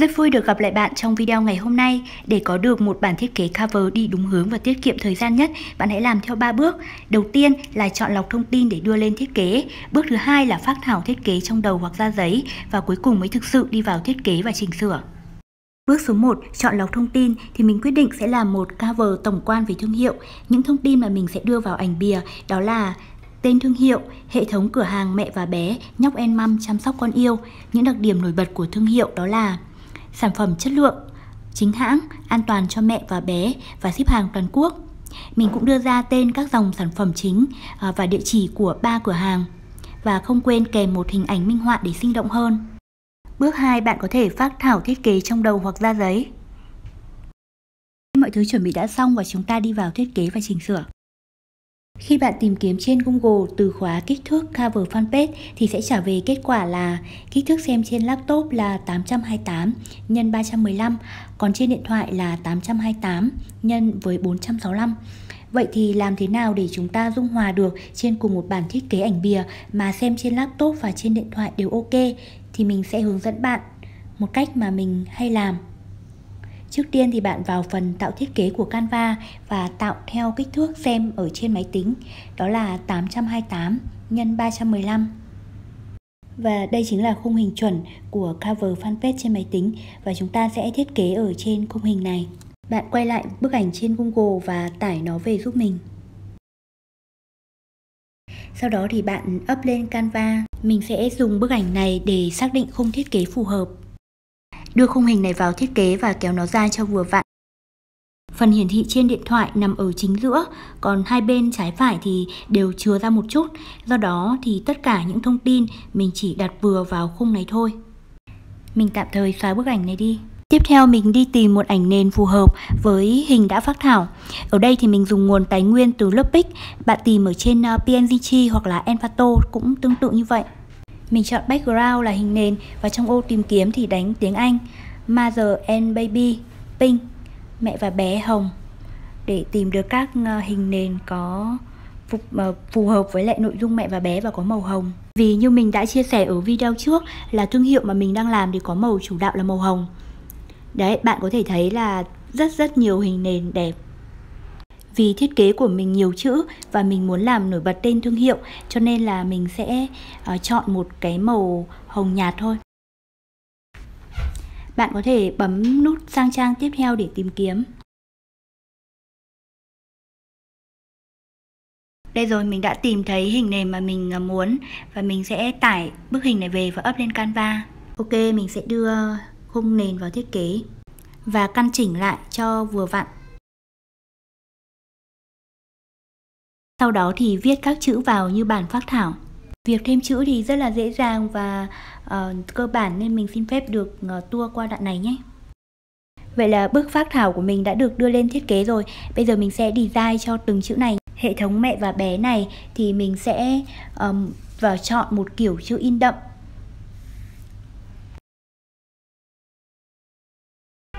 Rất vui được gặp lại bạn trong video ngày hôm nay. Để có được một bản thiết kế cover đi đúng hướng và tiết kiệm thời gian nhất, bạn hãy làm theo 3 bước. Đầu tiên là chọn lọc thông tin để đưa lên thiết kế. Bước thứ hai là phác thảo thiết kế trong đầu hoặc ra giấy. Và cuối cùng mới thực sự đi vào thiết kế và chỉnh sửa. Bước số 1, chọn lọc thông tin thì mình quyết định sẽ làm một cover tổng quan về thương hiệu. Những thông tin mà mình sẽ đưa vào ảnh bìa đó là tên thương hiệu, hệ thống cửa hàng mẹ và bé, nhóc and mom chăm sóc con yêu. Những đặc điểm nổi bật của thương hiệu đó là sản phẩm chất lượng, chính hãng, an toàn cho mẹ và bé và ship hàng toàn quốc. Mình cũng đưa ra tên các dòng sản phẩm chính và địa chỉ của 3 cửa hàng. Và không quên kèm một hình ảnh minh họa để sinh động hơn. Bước 2, bạn có thể phác thảo thiết kế trong đầu hoặc ra giấy. Mọi thứ chuẩn bị đã xong và chúng ta đi vào thiết kế và chỉnh sửa. Khi bạn tìm kiếm trên Google từ khóa kích thước cover fanpage thì sẽ trả về kết quả là kích thước xem trên laptop là 828 x 315, còn trên điện thoại là 828 x với 465. Vậy thì làm thế nào để chúng ta dung hòa được trên cùng một bản thiết kế ảnh bìa mà xem trên laptop và trên điện thoại đều ok? Thì mình sẽ hướng dẫn bạn một cách mà mình hay làm. Trước tiên thì bạn vào phần tạo thiết kế của Canva và tạo theo kích thước xem ở trên máy tính, đó là 828 x 315. Và đây chính là khung hình chuẩn của cover fanpage trên máy tính và chúng ta sẽ thiết kế ở trên khung hình này. Bạn quay lại bức ảnh trên Google và tải nó về giúp mình. Sau đó thì bạn up lên Canva. Mình sẽ dùng bức ảnh này để xác định khung thiết kế phù hợp. Đưa khung hình này vào thiết kế và kéo nó ra cho vừa vặn. Phần hiển thị trên điện thoại nằm ở chính giữa, còn hai bên trái phải thì đều chừa ra một chút. Do đó thì tất cả những thông tin mình chỉ đặt vừa vào khung này thôi. Mình tạm thời xóa bức ảnh này đi. Tiếp theo mình đi tìm một ảnh nền phù hợp với hình đã phác thảo. Ở đây thì mình dùng nguồn tài nguyên từ Lopic. Bạn tìm ở trên PNG hoặc là Envato cũng tương tự như vậy. Mình chọn background là hình nền và trong ô tìm kiếm thì đánh tiếng Anh Mother and Baby Pink, mẹ và bé hồng, để tìm được các hình nền có phù hợp với lại nội dung mẹ và bé và có màu hồng. Vì như mình đã chia sẻ ở video trước là thương hiệu mà mình đang làm thì có màu chủ đạo là màu hồng. Đấy, bạn có thể thấy là rất nhiều hình nền đẹp. Vì thiết kế của mình nhiều chữ và mình muốn làm nổi bật tên thương hiệu cho nên là mình sẽ chọn một cái màu hồng nhạt thôi. Bạn có thể bấm nút sang trang tiếp theo để tìm kiếm. Đây rồi, mình đã tìm thấy hình nền mà mình muốn và mình sẽ tải bức hình này về và up lên Canva. Ok, mình sẽ đưa khung nền vào thiết kế và căn chỉnh lại cho vừa vặn. Sau đó thì viết các chữ vào như bản phác thảo. Việc thêm chữ thì rất là dễ dàng và cơ bản nên mình xin phép được tua qua đoạn này nhé. Vậy là bước phác thảo của mình đã được đưa lên thiết kế rồi. Bây giờ mình sẽ design cho từng chữ này. Hệ thống mẹ và bé này thì mình sẽ vào chọn một kiểu chữ in đậm.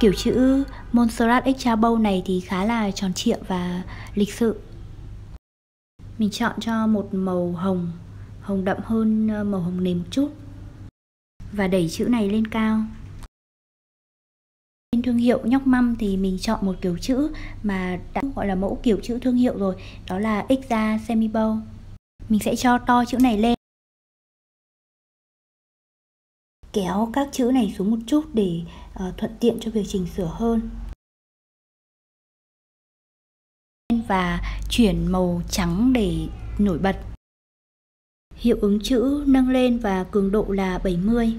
Kiểu chữ Montserrat Exarchopoulos này thì khá là tròn trịa và lịch sự. Mình chọn cho một màu hồng, hồng đậm hơn màu hồng nền một chút. Và đẩy chữ này lên cao. Trên thương hiệu nhóc măm thì mình chọn một kiểu chữ mà đã gọi là mẫu kiểu chữ thương hiệu rồi. Đó là Exarchopoulos. Mình sẽ cho to chữ này lên. Kéo các chữ này xuống một chút để thuận tiện cho việc chỉnh sửa hơn. Và chuyển màu trắng để nổi bật. Hiệu ứng chữ nâng lên và cường độ là 70.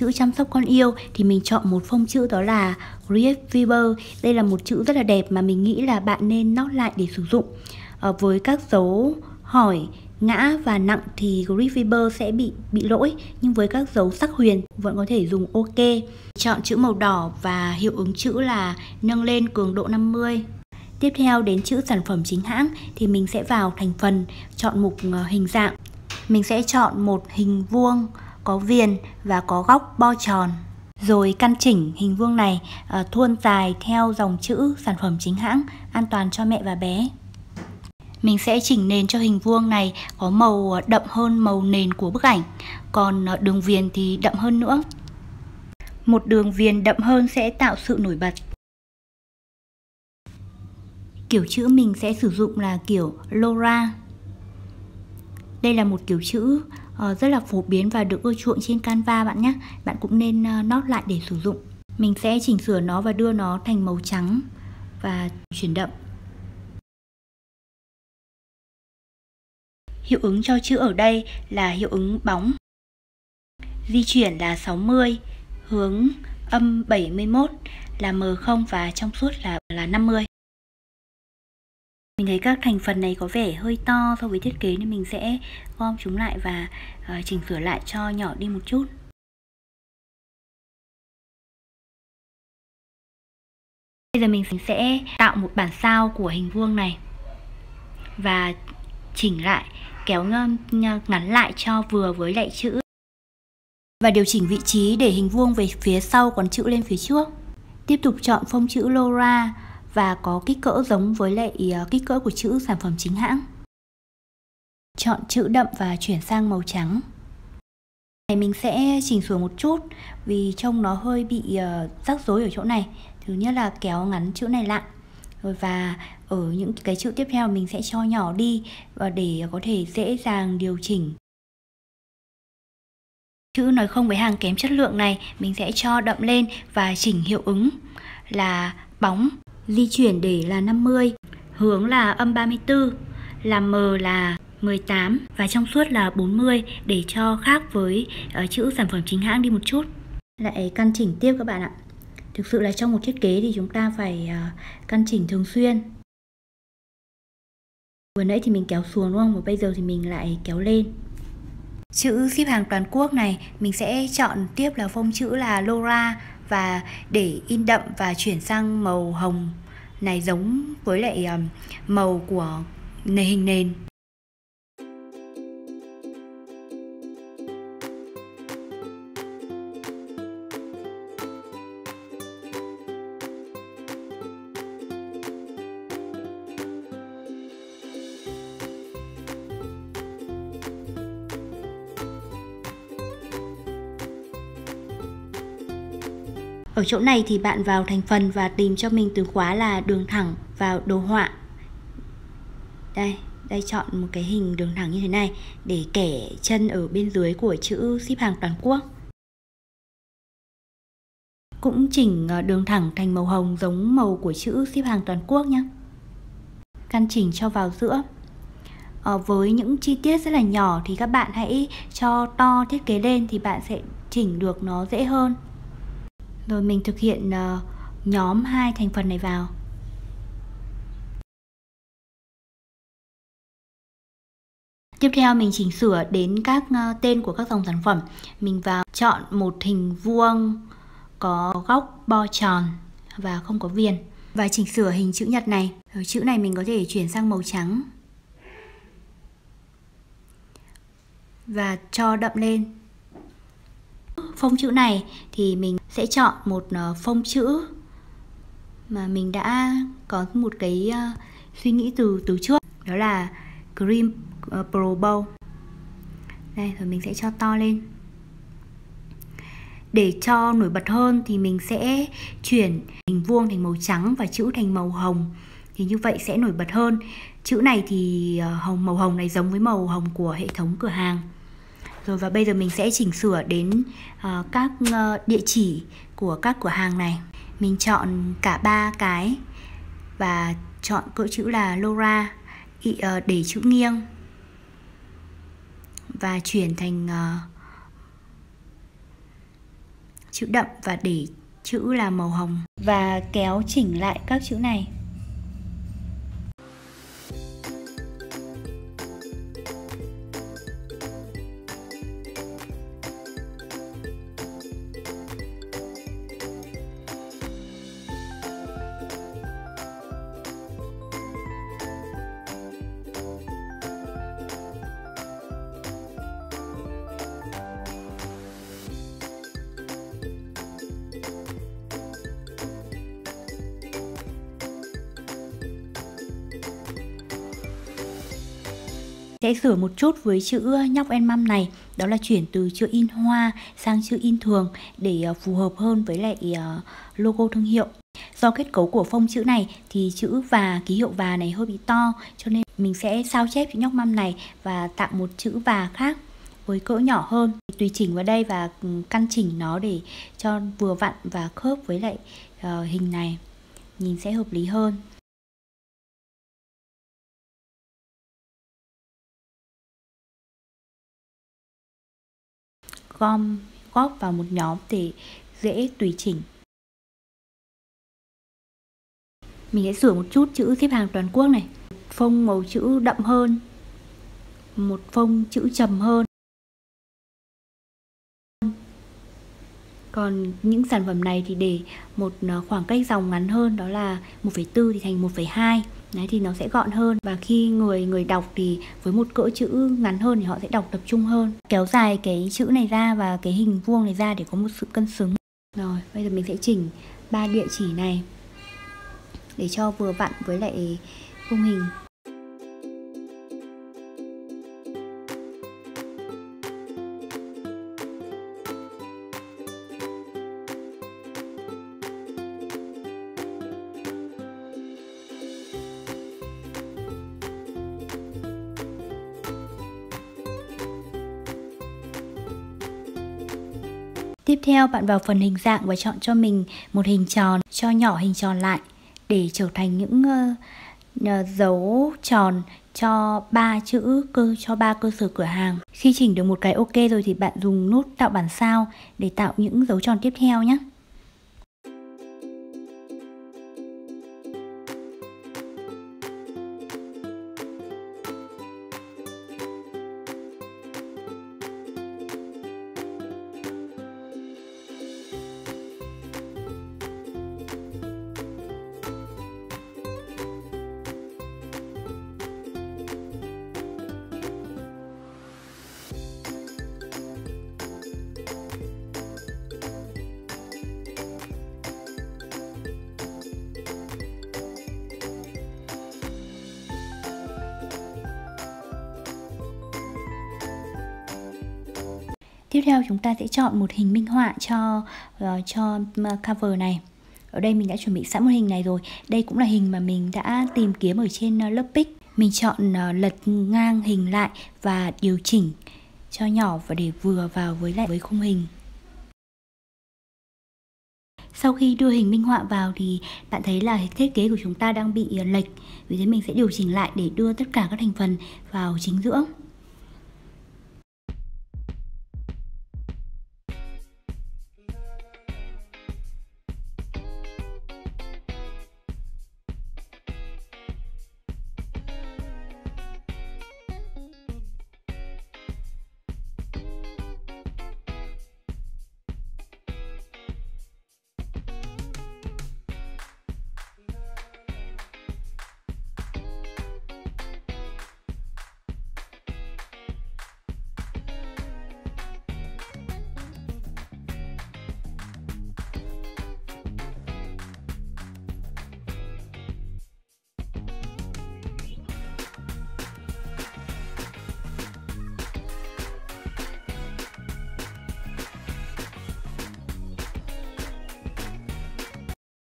Chữ chăm sóc con yêu thì mình chọn một phông chữ đó là Grief Viber. Đây là một chữ rất là đẹp mà mình nghĩ là bạn nên nót lại để sử dụng. Với các dấu hỏi, ngã và nặng thì Grief Viber sẽ bị lỗi. Nhưng với các dấu sắc huyền vẫn có thể dùng ok. Chọn chữ màu đỏ và hiệu ứng chữ là nâng lên cường độ 50. Tiếp theo đến chữ sản phẩm chính hãng thì mình sẽ vào thành phần, chọn mục hình dạng. Mình sẽ chọn một hình vuông có viền và có góc bo tròn. Rồi căn chỉnh hình vuông này thuôn dài theo dòng chữ sản phẩm chính hãng, an toàn cho mẹ và bé. Mình sẽ chỉnh nền cho hình vuông này có màu đậm hơn màu nền của bức ảnh, còn đường viền thì đậm hơn nữa. Một đường viền đậm hơn sẽ tạo sự nổi bật. Kiểu chữ mình sẽ sử dụng là kiểu Laura. Đây là một kiểu chữ rất là phổ biến và được ưa chuộng trên Canva bạn nhé. Bạn cũng nên note lại để sử dụng. Mình sẽ chỉnh sửa nó và đưa nó thành màu trắng và chuyển đậm. Hiệu ứng cho chữ ở đây là hiệu ứng bóng. Di chuyển là 60, hướng âm 71 là M0 và trong suốt là 50. Mình thấy các thành phần này có vẻ hơi to so với thiết kế nên mình sẽ gom chúng lại và chỉnh sửa lại cho nhỏ đi một chút. Bây giờ mình sẽ tạo một bản sao của hình vuông này và chỉnh lại, kéo ngắn lại cho vừa với lại chữ và điều chỉnh vị trí để hình vuông về phía sau còn chữ lên phía trước. Tiếp tục chọn phông chữ Laura và có kích cỡ giống với lại kích cỡ của chữ sản phẩm chính hãng. Chọn chữ đậm và chuyển sang màu trắng. Này mình sẽ chỉnh sửa một chút vì trông nó hơi bị rắc rối ở chỗ này. Thứ nhất là kéo ngắn chữ này lại. Rồi và ở những cái chữ tiếp theo mình sẽ cho nhỏ đi và để có thể dễ dàng điều chỉnh. Chữ nói không với hàng kém chất lượng này mình sẽ cho đậm lên và chỉnh hiệu ứng là bóng. Di chuyển để là 50, hướng là âm 34, làm M là 18 và trong suốt là 40 để cho khác với chữ sản phẩm chính hãng đi một chút. Lại căn chỉnh tiếp các bạn ạ. Thực sự là trong một thiết kế thì chúng ta phải căn chỉnh thường xuyên. Vừa nãy thì mình kéo xuống đúng không? Và bây giờ thì mình lại kéo lên. Chữ ship hàng toàn quốc này mình sẽ chọn tiếp là phông chữ là Laura và để in đậm và chuyển sang màu hồng này giống với lại màu của hình nền. Ở chỗ này thì bạn vào thành phần và tìm cho mình từ khóa là đường thẳng vào đồ họa. Đây chọn một cái hình đường thẳng như thế này để kẻ chân ở bên dưới của chữ ship hàng toàn quốc. Cũng chỉnh đường thẳng thành màu hồng giống màu của chữ ship hàng toàn quốc nhé. Căn chỉnh cho vào giữa. Với những chi tiết rất là nhỏ thì các bạn hãy cho to thiết kế lên thì bạn sẽ chỉnh được nó dễ hơn. Rồi mình thực hiện nhóm hai thành phần này vào. Tiếp theo mình chỉnh sửa đến các tên của các dòng sản phẩm. Mình vào chọn một hình vuông có góc bo tròn và không có viền. Và chỉnh sửa hình chữ nhật này. Rồi chữ này mình có thể chuyển sang màu trắng. Và cho đậm lên. Phông chữ này thì mình sẽ chọn một phông chữ mà mình đã có một cái suy nghĩ từ trước, đó là Cream Pro Bowl. Đây, rồi mình sẽ cho to lên. Để cho nổi bật hơn thì mình sẽ chuyển hình vuông thành màu trắng và chữ thành màu hồng. Thì như vậy sẽ nổi bật hơn. Chữ này thì màu hồng này giống với màu hồng của hệ thống cửa hàng. Rồi và bây giờ mình sẽ chỉnh sửa đến các địa chỉ của các cửa hàng này. Mình chọn cả ba cái và chọn cỡ chữ là Laura để chữ nghiêng và chuyển thành chữ đậm và để chữ là màu hồng và kéo chỉnh lại các chữ này. Sẽ sửa một chút với chữ nhóc and mom này đó là chuyển từ chữ in hoa sang chữ in thường để phù hợp hơn với lại logo thương hiệu. Do kết cấu của phông chữ này thì chữ và, ký hiệu và này hơi bị to, cho nên mình sẽ sao chép chữ nhóc măm này và tạo một chữ và khác với cỡ nhỏ hơn. Tùy chỉnh vào đây và căn chỉnh nó để cho vừa vặn và khớp với lại hình này, nhìn sẽ hợp lý hơn. Gom góp vào một nhóm để dễ tùy chỉnh. Mình sẽ sửa một chút chữ xếp hàng toàn quốc này, phông màu chữ đậm hơn, một phông chữ trầm hơn. Còn những sản phẩm này thì để một khoảng cách dòng ngắn hơn, đó là 1,4 thì thành 1,2. Đấy thì nó sẽ gọn hơn, và khi người đọc thì với một cỡ chữ ngắn hơn thì họ sẽ đọc tập trung hơn. Kéo dài cái chữ này ra và cái hình vuông này ra để có một sự cân xứng. Rồi, bây giờ mình sẽ chỉnh 3 địa chỉ này để cho vừa vặn với lại khung hình. Tiếp theo bạn vào phần hình dạng và chọn cho mình một hình tròn, cho nhỏ hình tròn lại để trở thành những dấu tròn cho 3 chữ, cho 3 cơ sở cửa hàng. Khi chỉnh được một cái ok rồi thì bạn dùng nút tạo bản sao để tạo những dấu tròn tiếp theo nhé. Tiếp theo chúng ta sẽ chọn một hình minh họa cho cover này. Ở đây mình đã chuẩn bị sẵn một hình này rồi. Đây cũng là hình mà mình đã tìm kiếm ở trên lớp pick. Mình chọn lật ngang hình lại và điều chỉnh cho nhỏ và để vừa vào với lại với khung hình. Sau khi đưa hình minh họa vào thì bạn thấy là thiết kế của chúng ta đang bị lệch. Vì thế mình sẽ điều chỉnh lại để đưa tất cả các thành phần vào chính giữa.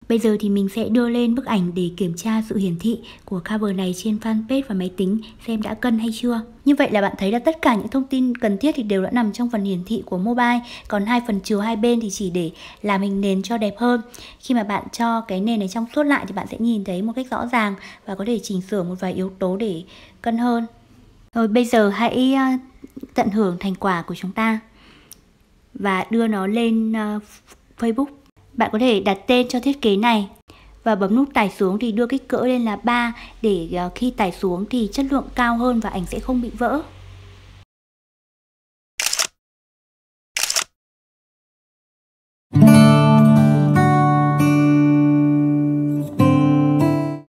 Bây giờ thì mình sẽ đưa lên bức ảnh để kiểm tra sự hiển thị của cover này trên fanpage và máy tính xem đã cân hay chưa. Như vậy là bạn thấy là tất cả những thông tin cần thiết thì đều đã nằm trong phần hiển thị của mobile, còn hai phần trừ hai bên thì chỉ để làm hình nền cho đẹp hơn. Khi mà bạn cho cái nền này trong suốt lại thì bạn sẽ nhìn thấy một cách rõ ràng và có thể chỉnh sửa một vài yếu tố để cân hơn. Rồi bây giờ hãy tận hưởng thành quả của chúng ta và đưa nó lên Facebook. Bạn có thể đặt tên cho thiết kế này và bấm nút tải xuống thì đưa kích cỡ lên là 3 để khi tải xuống thì chất lượng cao hơn và ảnh sẽ không bị vỡ.